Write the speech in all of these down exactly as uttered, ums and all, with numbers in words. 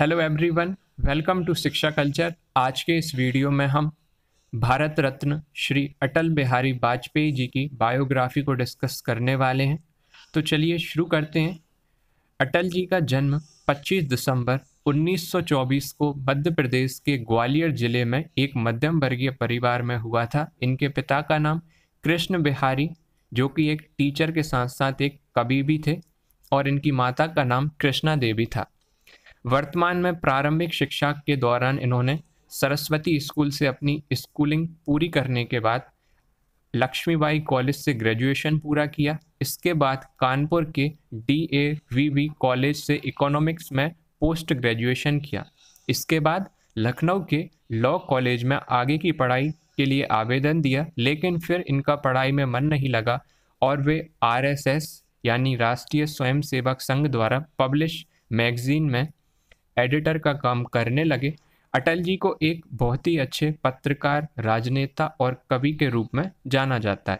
Hello everyone, welcome to Shiksha culture. आज के इस वीडियो में हम भारत रत्न श्री अटल बिहारी वाजपेयी जी की बायोग्राफी को डिस्कस करने वाले हैं। तो चलिए शुरू करते हैं। अटल जी का जन्म पच्चीस दिसंबर उन्नीस सौ चौबीस को मध्य प्रदेश के ग्वालियर जिले में एक मध्यम वर्गीय परिवार में हुआ था। इनके पिता का नाम कृष्ण बिहारी, जो कि एक टीचर के साथ साथ एक कवि भी थे, और इनकी माता का नाम कृष्णा देवी था। वर्तमान में प्रारंभिक शिक्षा के दौरान इन्होंने सरस्वती स्कूल से अपनी स्कूलिंग पूरी करने के बाद लक्ष्मीबाई कॉलेज से ग्रेजुएशन पूरा किया। इसके बाद कानपुर के डी कॉलेज से इकोनॉमिक्स में पोस्ट ग्रेजुएशन किया। इसके बाद लखनऊ के लॉ कॉलेज में आगे की पढ़ाई के लिए आवेदन दिया, लेकिन फिर इनका पढ़ाई में मन नहीं लगा और वे आरएसएस यानी राष्ट्रीय स्वयं संघ द्वारा पब्लिश मैगजीन में एडिटर का काम करने लगे। अटल जी को एक बहुत ही अच्छे पत्रकार, राजनेता और कवि के रूप में जाना जाता है।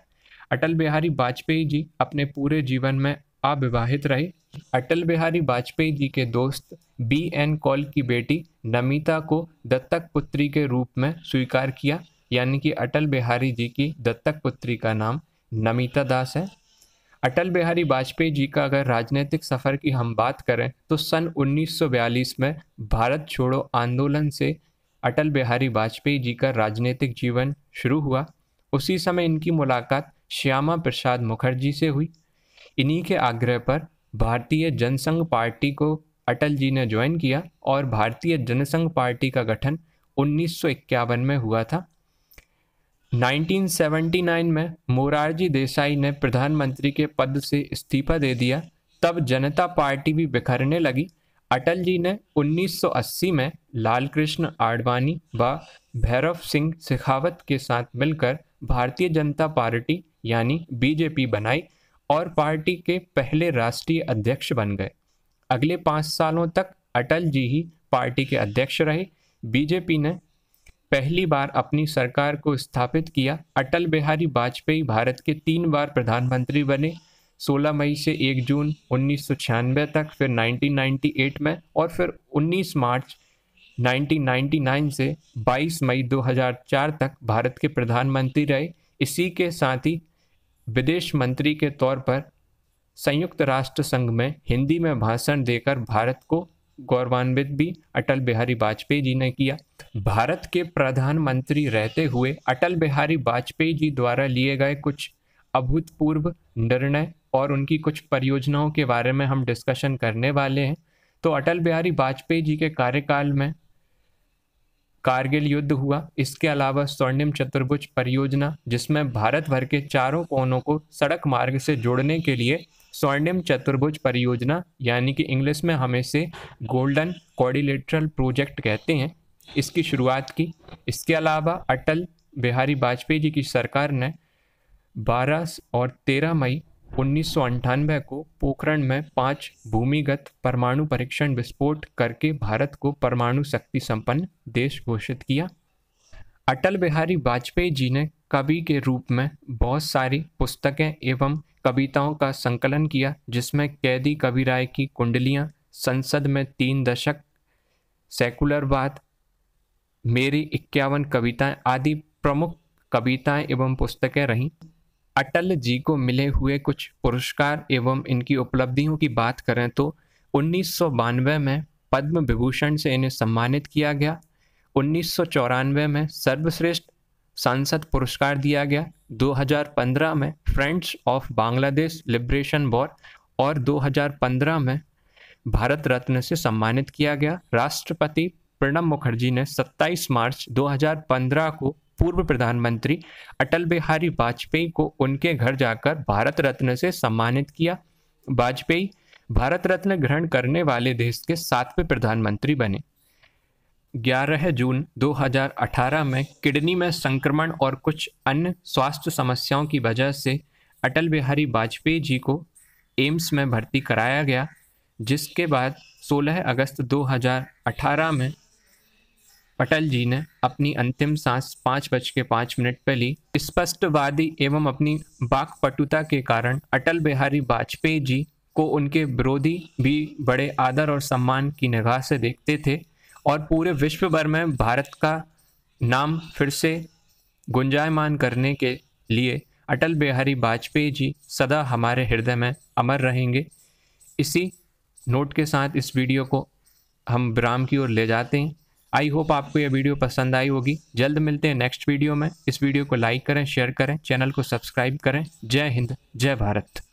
अटल बिहारी वाजपेयी जी अपने पूरे जीवन में अविवाहित रहे। अटल बिहारी वाजपेयी जी के दोस्त बी एन कौल की बेटी नमिता को दत्तक पुत्री के रूप में स्वीकार किया, यानी कि अटल बिहारी जी की दत्तक पुत्री का नाम नमिता दास है। अटल बिहारी वाजपेयी जी का अगर राजनीतिक सफ़र की हम बात करें तो सन उन्नीस सौ बयालीस में भारत छोड़ो आंदोलन से अटल बिहारी वाजपेयी जी का राजनीतिक जीवन शुरू हुआ। उसी समय इनकी मुलाकात श्यामा प्रसाद मुखर्जी से हुई। इन्हीं के आग्रह पर भारतीय जनसंघ पार्टी को अटल जी ने ज्वाइन किया और भारतीय जनसंघ पार्टी का गठन उन्नीस सौ इक्यावन में हुआ था। उन्नीस सौ उन्यासी में मोरारजी देसाई ने प्रधानमंत्री के पद से इस्तीफा दे दिया, तब जनता पार्टी भी बिखरने लगी। अटल जी ने उन्नीस सौ अस्सी में लाल कृष्ण आडवाणी व भैरव सिंह शेखावत के साथ मिलकर भारतीय जनता पार्टी यानी बीजेपी बनाई और पार्टी के पहले राष्ट्रीय अध्यक्ष बन गए। अगले पाँच सालों तक अटल जी ही पार्टी के अध्यक्ष रहे। बीजेपी ने पहली बार अपनी सरकार को स्थापित किया। अटल बिहारी वाजपेयी भारत के तीन बार प्रधानमंत्री बने, सोलह मई से एक जून उन्नीस सौ छियानवे तक, फिर उन्नीस सौ अट्ठानवे में, और फिर उन्नीस मार्च उन्नीस सौ निन्यानवे से बाईस मई दो हज़ार चार तक भारत के प्रधानमंत्री रहे। इसी के साथ ही विदेश मंत्री के तौर पर संयुक्त राष्ट्र संघ में हिंदी में भाषण देकर भारत को गौरवान्वित भी अटल बिहारी वाजपेयी जी ने किया। भारत के प्रधानमंत्री रहते हुए अटल बिहारी वाजपेयी जी द्वारा लिए गए कुछ अभूतपूर्व निर्णय और उनकी कुछ परियोजनाओं के बारे में हम डिस्कशन करने वाले हैं। तो अटल बिहारी वाजपेयी जी के कार्यकाल में कारगिल युद्ध हुआ। इसके अलावा स्वर्णिम चतुर्भुज परियोजना, जिसमें भारत भर के चारों कोनों को सड़क मार्ग से जोड़ने के लिए स्वर्णिम चतुर्भुज परियोजना, यानी कि इंग्लिश में हम इसे गोल्डन क्वाड्रिलेटरल प्रोजेक्ट कहते हैं, इसकी शुरुआत की। इसके अलावा अटल बिहारी वाजपेयी जी की सरकार ने बारह और तेरह मई उन्नीस सौ अंठानवे को पोखरण में पांच भूमिगत परमाणु परीक्षण विस्फोट करके भारत को परमाणु शक्ति संपन्न देश घोषित किया। अटल बिहारी वाजपेयी जी ने कवि के रूप में बहुत सारी पुस्तकें एवं कविताओं का संकलन किया, जिसमें कैदी कविराय की कुंडलियाँ, संसद में तीन दशक, सेकुलरवाद, मेरी इक्यावन कविताएं आदि प्रमुख कविताएं एवं पुस्तकें रहीं। अटल जी को मिले हुए कुछ पुरस्कार एवं इनकी उपलब्धियों की बात करें तो उन्नीस सौ बानवे में पद्म विभूषण से इन्हें सम्मानित किया गया। उन्नीस सौ चौरानवे में सर्वश्रेष्ठ सांसद पुरस्कार दिया गया। दो हज़ार पंद्रह में friends of Bangladesh liberation war और दो हज़ार पंद्रह में भारत रत्न से सम्मानित किया गया। राष्ट्रपति प्रणब मुखर्जी ने सत्ताईस मार्च दो हज़ार पंद्रह को पूर्व प्रधानमंत्री अटल बिहारी वाजपेयी को उनके घर जाकर भारत रत्न से सम्मानित किया। वाजपेयी भारत रत्न ग्रहण करने वाले देश के सातवें प्रधानमंत्री बने। ग्यारह जून दो हज़ार अठारह में किडनी में संक्रमण और कुछ अन्य स्वास्थ्य समस्याओं की वजह से अटल बिहारी वाजपेयी जी को एम्स में भर्ती कराया गया, जिसके बाद सोलह अगस्त दो हज़ार अठारह में अटल जी ने अपनी अंतिम सांस पाँच बज के पाँच मिनट पर ली। स्पष्टवादी एवं अपनी वाक्पटुता के कारण अटल बिहारी वाजपेयी जी को उनके विरोधी भी बड़े आदर और सम्मान की निगाह से देखते थे और पूरे विश्व भर में भारत का नाम फिर से गुंजायमान करने के लिए अटल बिहारी वाजपेयी जी सदा हमारे हृदय में अमर रहेंगे। इसी नोट के साथ इस वीडियो को हम विराम की ओर ले जाते हैं। आई होप आपको यह वीडियो पसंद आई होगी। जल्द मिलते हैं नेक्स्ट वीडियो में। इस वीडियो को लाइक करें, शेयर करें, चैनल को सब्सक्राइब करें। जय हिंद, जय भारत।